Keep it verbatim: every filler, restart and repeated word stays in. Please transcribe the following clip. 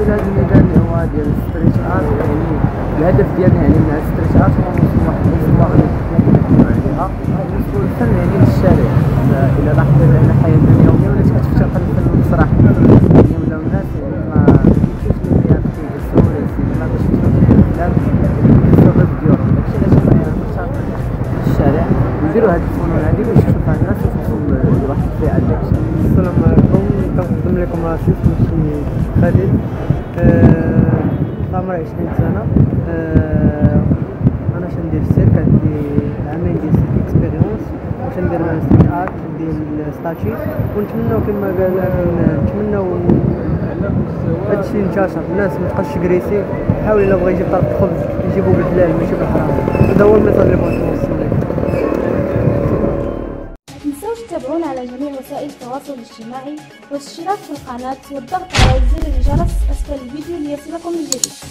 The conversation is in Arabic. بالنسبه لهذا الميدان اللي هو ديال ستريت ارت، يعني الهدف ديالنا يعني من هذا ستريت ارت هو نوصل واحد الصوره نخدموا عليها بالنسبه للفن يعني للشارع. الى لاحظنا ان حياتنا اليوميه ولات كتفتقد الفن المسرحي، يعني ولاو الناس يعني ما كيمشيوش للرياضه يدرسوا ولا السينما باش يشوفوا الافلام يدرسوا غير ديالهم، داكشي علاش بغينا نشاركوا الشارع ونديروا هاد الفنون هادي باش تشوفها الناس وتوصل لواحد الفئه. داكشي السلام عليكم، كنقدم لكم راسي سميتني خالد، عمري عشرين سنة. أنا شندير السيرك، عندي عامين ديال السيرك اكسبيريونس وشندير مع ستريت ارت ديال الستاتشي، ونتمناو كما قال نتمناو هادشي ينتشر، الناس متبقاش كريسي، حاول إلا بغا يجيب طرف الخبز يجيبو بالحلال ماشي بالحرام. هذا هو الميساج لي بغيت نوصل ليك. متنساوش تتابعونا على جميع وسائل التواصل الاجتماعي والاشتراك في القناة والضغط على زر الجرس أسفل الفيديو ليصلكم الجديد.